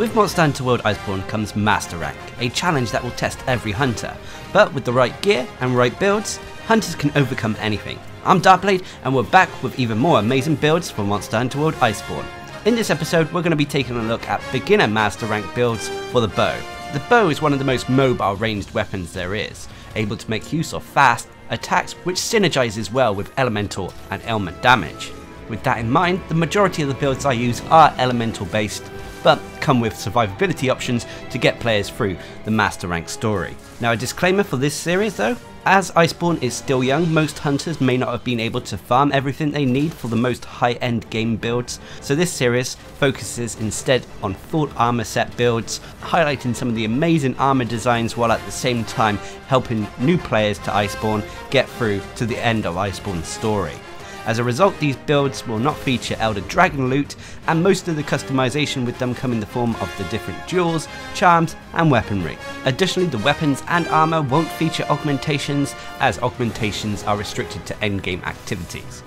With Monster Hunter World Iceborne comes Master Rank, a challenge that will test every hunter, but with the right gear and right builds, hunters can overcome anything. I'm Darkblade and we're back with even more amazing builds for Monster Hunter World Iceborne. In this episode we're going to be taking a look at beginner Master Rank builds for the bow. The bow is one of the most mobile ranged weapons there is, able to make use of fast attacks which synergizes well with elemental and ailment damage. With that in mind, the majority of the builds I use are elemental based, but come with survivability options to get players through the Master Rank story. Now, a disclaimer for this series though, as Iceborne is still young, most hunters may not have been able to farm everything they need for the most high-end game builds, so this series focuses instead on full armor set builds, highlighting some of the amazing armor designs while at the same time helping new players to Iceborne get through to the end of Iceborne's story. As a result, these builds will not feature Elder Dragon loot, and most of the customization with them come in the form of the different jewels, charms and weaponry. Additionally, the weapons and armor won't feature augmentations, as augmentations are restricted to endgame activities.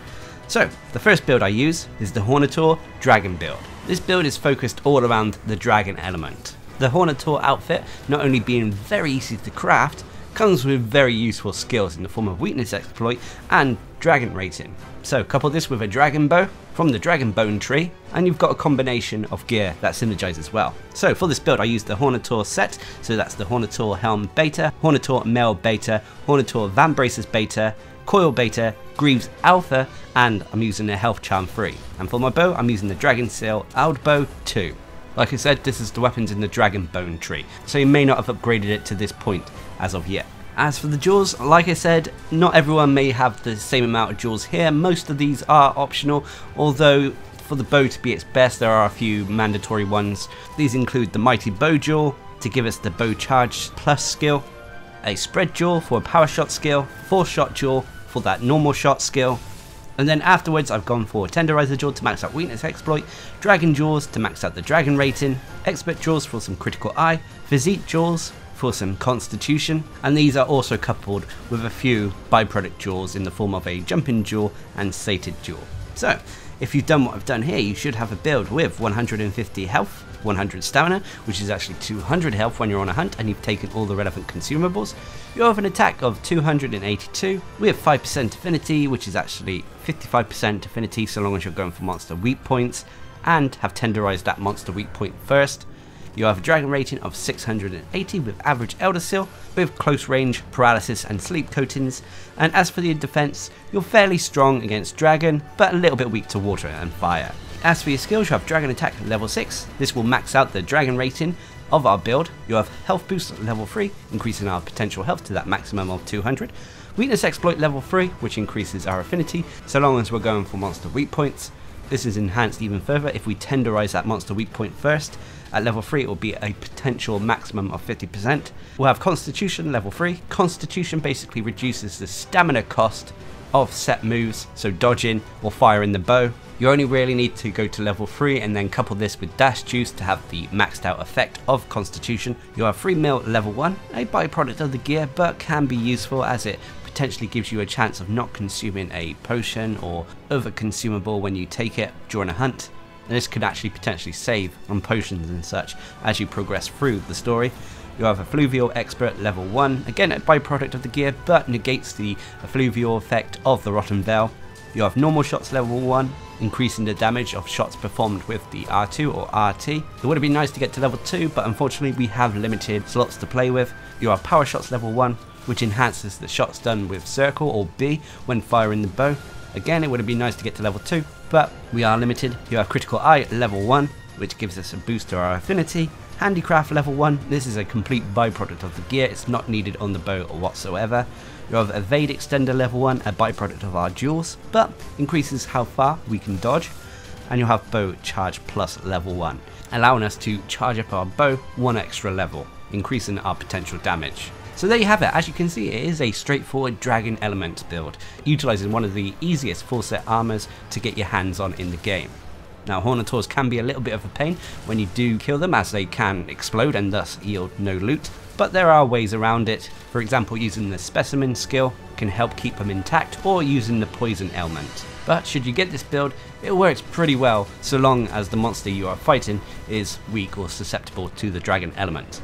So, the first build I use is the Hornetaur Dragon build. This build is focused all around the dragon element. The Hornetaur outfit, not only being very easy to craft, comes with very useful skills in the form of weakness exploit and dragon rating. So couple this with a dragon bow from the dragon bone tree and you've got a combination of gear that synergizes well. So for this build I used the Hornetaur set, so that's the Hornetaur helm beta, Hornetaur mail beta, Hornetaur van braces beta, coil beta, greaves alpha, and I'm using a health charm 3. And for my bow I'm using the Dragon Ald Bow 2. Like I said, this is the weapons in the Dragon Bone tree, so you may not have upgraded it to this point as of yet. As for the jewels, like I said, not everyone may have the same amount of jewels here. Most of these are optional, although for the bow to be its best there are a few mandatory ones. These include the Mighty Bow Jewel to give us the Bow Charge Plus skill, a Spread Jewel for a Power Shot skill, 4-Shot Jewel for that Normal Shot skill, and then afterwards I've gone for Tenderizer Jewel to max out Weakness Exploit, Dragon Jewels to max out the Dragon Rating, Expert Jewels for some Critical Eye, Physique Jewels for some Constitution, and these are also coupled with a few byproduct jewels in the form of a Jumping Jewel and Sated Jewel. So, if you've done what I've done here, you should have a build with 150 health, 100 stamina, which is actually 200 health when you're on a hunt and you've taken all the relevant consumables. You have an attack of 282, we have 5% affinity, which is actually 55% affinity so long as you're going for monster weak points, and have tenderized that monster weak point first. You have a dragon rating of 680 with average elder seal, with close range, paralysis and sleep coatings, and as for the defense, you're fairly strong against dragon, but a little bit weak to water and fire. As for your skills, you have Dragon Attack level 6, this will max out the Dragon rating of our build. You have Health Boost level 3, increasing our potential health to that maximum of 200. Weakness Exploit level 3, which increases our affinity, so long as we're going for monster weak points. This is enhanced even further if we tenderize that monster weak point first. At level 3 it will be a potential maximum of 50%. We'll have Constitution level 3. Constitution basically reduces the stamina cost of set moves, so dodging or firing the bow. You only really need to go to level 3 and then couple this with dash juice to have the maxed out effect of Constitution. You have 3 mil level 1, a byproduct of the gear but can be useful as it potentially gives you a chance of not consuming a potion or other consumable when you take it during a hunt. And this could actually potentially save on potions and such as you progress through the story. You have Effluvial Expert level 1, again a byproduct of the gear but negates the effluvial effect of the Rotten Veil. You have Normal Shots level 1, increasing the damage of shots performed with the R2 or RT. It would have been nice to get to level 2 but unfortunately we have limited slots to play with. You have Power Shots level 1, which enhances the shots done with circle or B when firing the bow. Again, it would have been nice to get to level 2 but we are limited. You have Critical Eye level 1, which gives us a boost to our affinity. Handicraft level 1, this is a complete byproduct of the gear, it's not needed on the bow or whatsoever. You have Evade Extender level 1, a byproduct of our jewels, but increases how far we can dodge. And you'll have Bow Charge Plus level 1, allowing us to charge up our bow one extra level, increasing our potential damage. So there you have it, as you can see it is a straightforward dragon element build, utilising one of the easiest full set armours to get your hands on in the game. Now Hornetaurs can be a little bit of a pain when you do kill them as they can explode and thus yield no loot, but there are ways around it. For example, using the specimen skill can help keep them intact, or using the poison element. but should you get this build, it works pretty well so long as the monster you are fighting is weak or susceptible to the dragon element.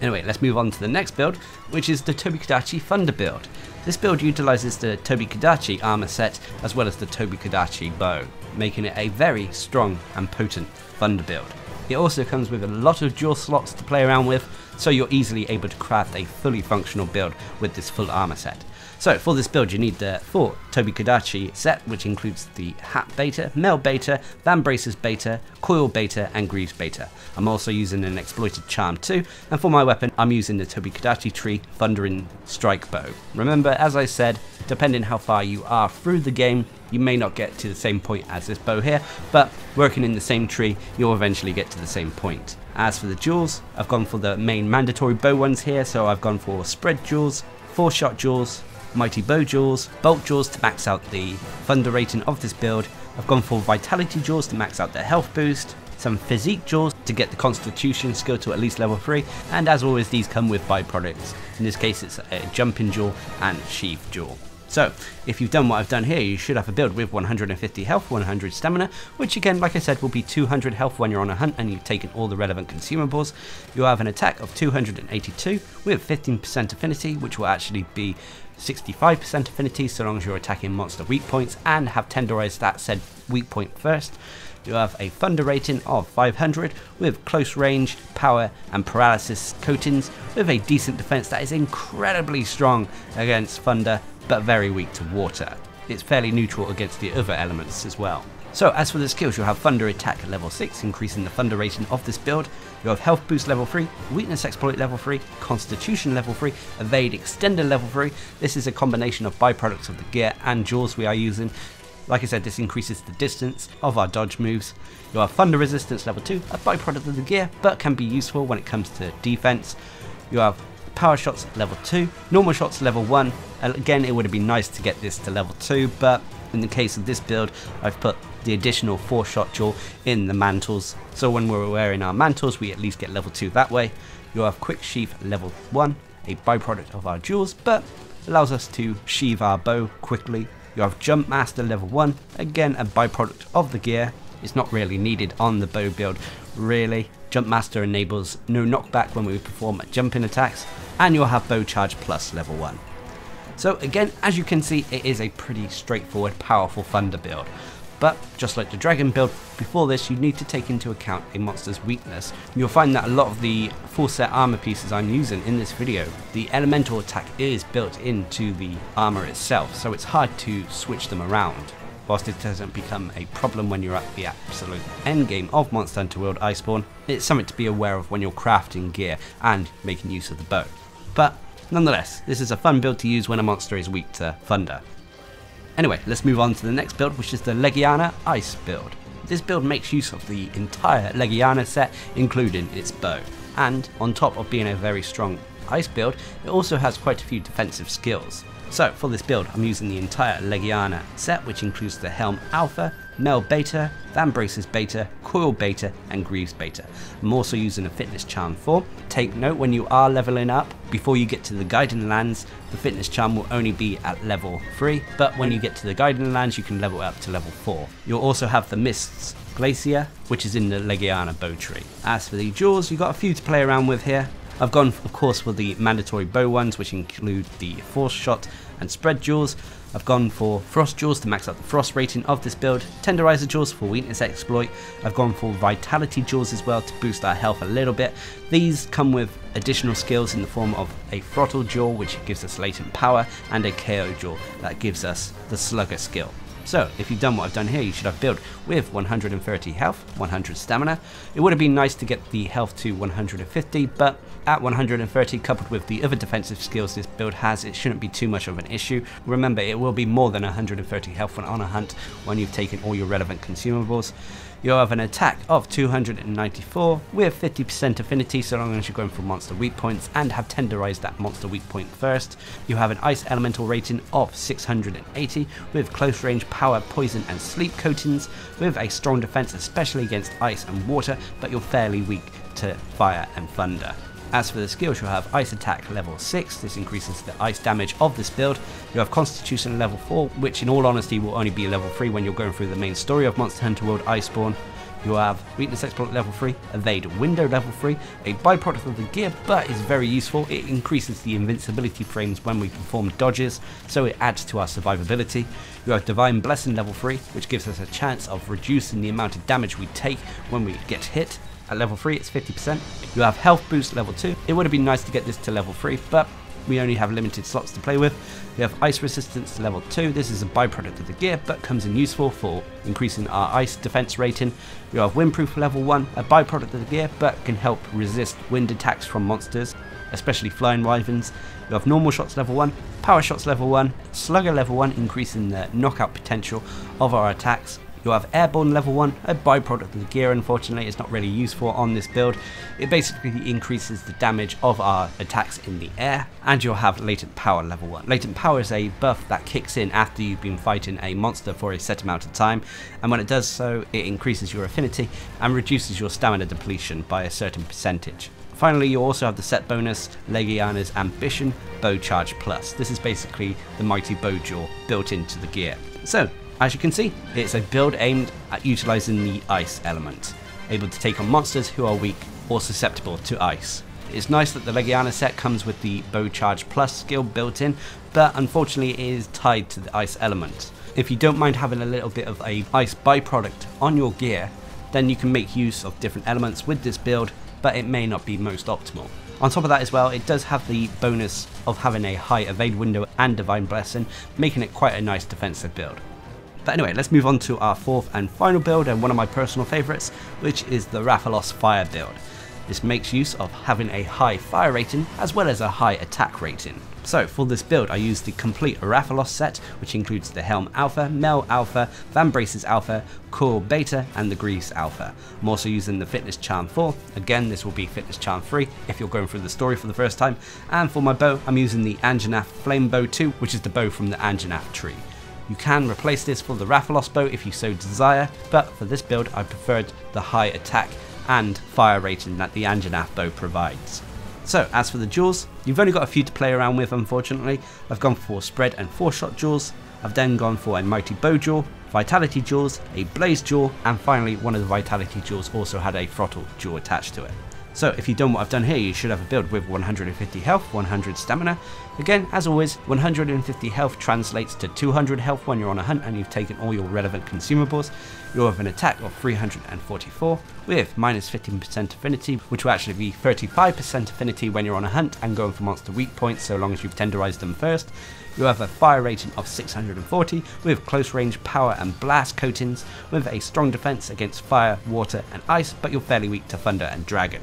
Anyway, let's move on to the next build, which is the Tobi-Kadachi Thunder build. This build utilises the Tobi-Kadachi armour set as well as the Tobi-Kadachi bow, making it a very strong and potent Thunder build. It also comes with a lot of dual slots to play around with, so you're easily able to craft a fully functional build with this full armour set. So for this build you need the full Tobi-Kadachi set, which includes the Hat Beta, Mail Beta, Van Braces Beta, Coil Beta and Greaves Beta. I'm also using an exploited charm too, and for my weapon I'm using the Tobi-Kadachi Tree Thundering Strike Bow. Remember, as I said, depending how far you are through the game, you may not get to the same point as this bow here, but working in the same tree, you'll eventually get to the same point. As for the duels, I've gone for the main mandatory bow ones here, so I've gone for spread duels, 4-shot duels, mighty bow duels, bolt duels to max out the thunder rating of this build. I've gone for vitality duels to max out the health boost, some physique duels to get the constitution skill to at least level 3, and as always these come with byproducts. In this case it's a jumping duel and sheath duel. So, if you've done what I've done here, you should have a build with 150 health, 100 stamina, which again, like I said, will be 200 health when you're on a hunt and you've taken all the relevant consumables. You'll have an attack of 282 with 15% affinity, which will actually be 65% affinity so long as you're attacking monster weak points and have tenderized that said weak point first. You have a thunder rating of 500 with close range, power and paralysis coatings with a decent defense that is incredibly strong against thunder, but very weak to water. It's fairly neutral against the other elements as well. So as for the skills, you'll have Thunder Attack at level 6, increasing the Thunder rating of this build. You'll have Health Boost level 3, Weakness Exploit level 3, Constitution level 3, Evade Extender level 3. This is a combination of byproducts of the gear and jewels we are using. Like I said, this increases the distance of our dodge moves. You'll have Thunder Resistance level 2, a byproduct of the gear, but can be useful when it comes to defense. You'll have Power Shots level 2, Normal Shots level 1, and again it would have been nice to get this to level 2, but in the case of this build I've put the additional 4-shot duel in the mantles, so when we're wearing our mantles we at least get level 2 that way. You'll have Quick Sheath level 1, a byproduct of our duels, but allows us to sheath our bow quickly. You'll have Jump Master level 1, again a byproduct of the gear. It's not really needed on the bow build, really. Jump Master enables no knockback when we perform jumping attacks, and you'll have Bow Charge Plus level 1. So again, as you can see, it is a pretty straightforward, powerful Thunder build. But just like the Dragon build, before this you need to take into account a monster's weakness. You'll find that a lot of the full set armor pieces I'm using in this video, the elemental attack is built into the armor itself, so it's hard to switch them around. Whilst it doesn't become a problem when you're at the absolute end game of Monster Hunter World Iceborne, it's something to be aware of when you're crafting gear and making use of the bow. But nonetheless, this is a fun build to use when a monster is weak to thunder. Anyway, let's move on to the next build, which is the Legiana Ice build. This build makes use of the entire Legiana set, including its bow. And on top of being a very strong ice build, it also has quite a few defensive skills. So for this build I'm using the entire Legiana set, which includes the Helm Alpha, Mail Beta, Van Braces Beta, Coil Beta and Greaves Beta. I'm also using a Fitness Charm 4. Take note, when you are leveling up, before you get to the Guiding Lands, the Fitness Charm will only be at level 3, but when you get to the Guiding Lands you can level up to level 4. You'll also have the Mists Glacier, which is in the Legiana bow tree. As for the jewels, you've got a few to play around with here. I've gone of course for the mandatory bow ones, which include the force shot and spread duels. I've gone for frost duels to max out the frost rating of this build, tenderizer duels for weakness exploit. I've gone for vitality duels as well to boost our health a little bit. These come with additional skills in the form of a throttle duel, which gives us latent power, and a KO duel that gives us the slugger skill. So if you've done what I've done here, you should have build with 130 health, 100 stamina. It would have been nice to get the health to 150, but at 130 coupled with the other defensive skills this build has, it shouldn't be too much of an issue. Remember, it will be more than 130 health when on a hunt when you've taken all your relevant consumables. You'll have an attack of 294 with 50% affinity so long as you're going for monster weak points and have tenderized that monster weak point first. You have an ice elemental rating of 680 with close range power, poison and sleep coatings, with a strong defense especially against ice and water, but you're fairly weak to fire and thunder. As for the skill, she'll have Ice Attack level 6. This increases the ice damage of this build. You'll have Constitution level 4, which in all honesty will only be level 3 when you're going through the main story of Monster Hunter World Iceborne. You'll have Weakness Exploit level 3, Evade Window level 3, a byproduct of the gear but is very useful. It increases the invincibility frames when we perform dodges, so it adds to our survivability. You have Divine Blessing level 3, which gives us a chance of reducing the amount of damage we take when we get hit. At level 3 it's 50%. You have Health Boost level 2. It would have been nice to get this to level 3, but we only have limited slots to play with. We have Ice Resistance level 2. This is a byproduct of the gear, but comes in useful for increasing our ice defense rating. We have Windproof level 1, a byproduct of the gear, but can help resist wind attacks from monsters, especially flying wyverns. You have Normal Shots level 1, Power Shots level 1, Slugger level 1, increasing the knockout potential of our attacks. You'll have Airborne level 1, a byproduct of the gear. Unfortunately, it's not really useful on this build. It basically increases the damage of our attacks in the air. And you'll have Latent Power level 1. Latent Power is a buff that kicks in after you've been fighting a monster for a set amount of time, and when it does so, it increases your affinity and reduces your stamina depletion by a certain percentage. Finally, you also have the set bonus, Legiana's Ambition Bow Charge Plus. This is basically the mighty bow jaw built into the gear. So, as you can see, it's a build aimed at utilising the ice element, able to take on monsters who are weak or susceptible to ice. It's nice that the Legiana set comes with the Bow Charge Plus skill built in, but unfortunately it is tied to the ice element. If you don't mind having a little bit of a ice byproduct on your gear, then you can make use of different elements with this build, but it may not be most optimal. On top of that as well, it does have the bonus of having a high evade window and divine blessing, making it quite a nice defensive build. But anyway, let's move on to our fourth and final build, and one of my personal favourites, which is the Rathalos Fire build. This makes use of having a high fire rating as well as a high attack rating. So for this build I used the complete Rathalos set, which includes the Helm Alpha, Mel Alpha, Van Braces Alpha, Coil Beta and the Greaves Alpha. I'm also using the Fitness Charm 4, again this will be Fitness Charm 3 if you're going through the story for the first time, and for my bow I'm using the Anjanath Flame Bow 2, which is the bow from the Anjanath tree. You can replace this for the Rathalos bow if you so desire, but for this build I preferred the high attack and fire rating that the Anjanath bow provides. So as for the duels, you've only got a few to play around with unfortunately. I've gone for spread and 4-shot duels, I've then gone for a mighty bow duel, vitality duels, a blaze duel, and finally one of the vitality duels also had a throttle duel attached to it. So if you've done what I've done here, you should have a build with 150 health, 100 stamina. Again, as always, 150 health translates to 200 health when you're on a hunt and you've taken all your relevant consumables. You'll have an attack of 344 with minus 15% affinity, which will actually be 35% affinity when you're on a hunt and going for monster weak points so long as you've tenderized them first. You'll have a fire rating of 640 with close range power and blast coatings, with a strong defense against fire, water and ice, but you're fairly weak to thunder and dragon.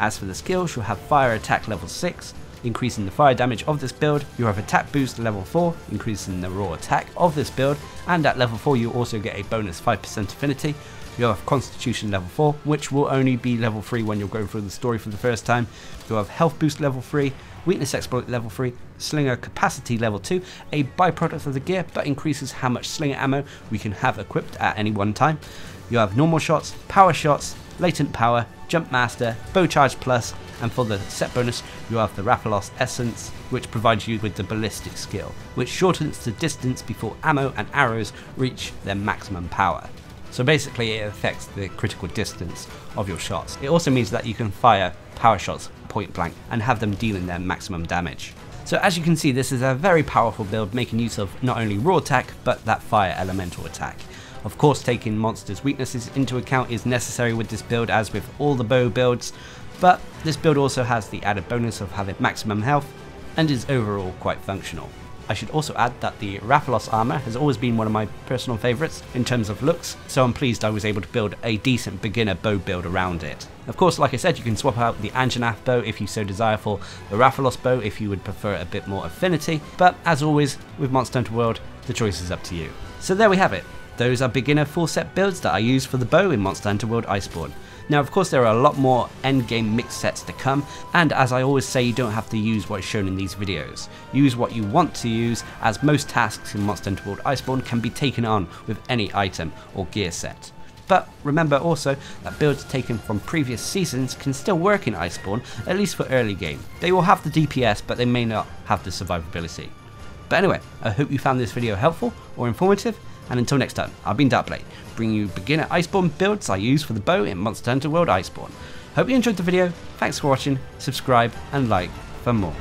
As for the skills, you'll have Fire Attack level 6, increasing the fire damage of this build. You'll have Attack Boost level 4, increasing the raw attack of this build, and at level 4 you'll also get a bonus 5% affinity. You'll have Constitution level 4, which will only be level 3 when you're going through the story for the first time. You'll have Health Boost level 3, Weakness Exploit level 3, Slinger Capacity level 2, a byproduct of the gear but increases how much slinger ammo we can have equipped at any one time. You'll have Normal Shots, Power Shots, Latent Power, Jump Master, Bow Charge Plus, and for the set bonus you have the Rathalos Essence, which provides you with the Ballistic skill, which shortens the distance before ammo and arrows reach their maximum power. So basically it affects the critical distance of your shots. It also means that you can fire power shots point blank and have them dealing their maximum damage. So as you can see, this is a very powerful build, making use of not only raw attack but that fire elemental attack. Of course, taking monsters' weaknesses into account is necessary with this build, as with all the bow builds, but this build also has the added bonus of having maximum health and is overall quite functional. I should also add that the Rathalos armor has always been one of my personal favourites in terms of looks, so I'm pleased I was able to build a decent beginner bow build around it. Of course, like I said, you can swap out the Anjanath bow if you so desire for the Rathalos bow if you would prefer a bit more affinity, but as always with Monster Hunter World, the choice is up to you. So there we have it. Those are beginner full set builds that I use for the bow in Monster Hunter World Iceborne. Now of course there are a lot more endgame mix sets to come, and as I always say, you don't have to use what is shown in these videos. Use what you want to use, as most tasks in Monster Hunter World Iceborne can be taken on with any item or gear set. But remember also that builds taken from previous seasons can still work in Iceborne, at least for early game. They will have the DPS, but they may not have the survivability. But anyway, I hope you found this video helpful or informative, and until next time, I've been Darkblade, bringing you beginner Iceborne builds I use for the bow in Monster Hunter World Iceborne. Hope you enjoyed the video, thanks for watching, subscribe and like for more.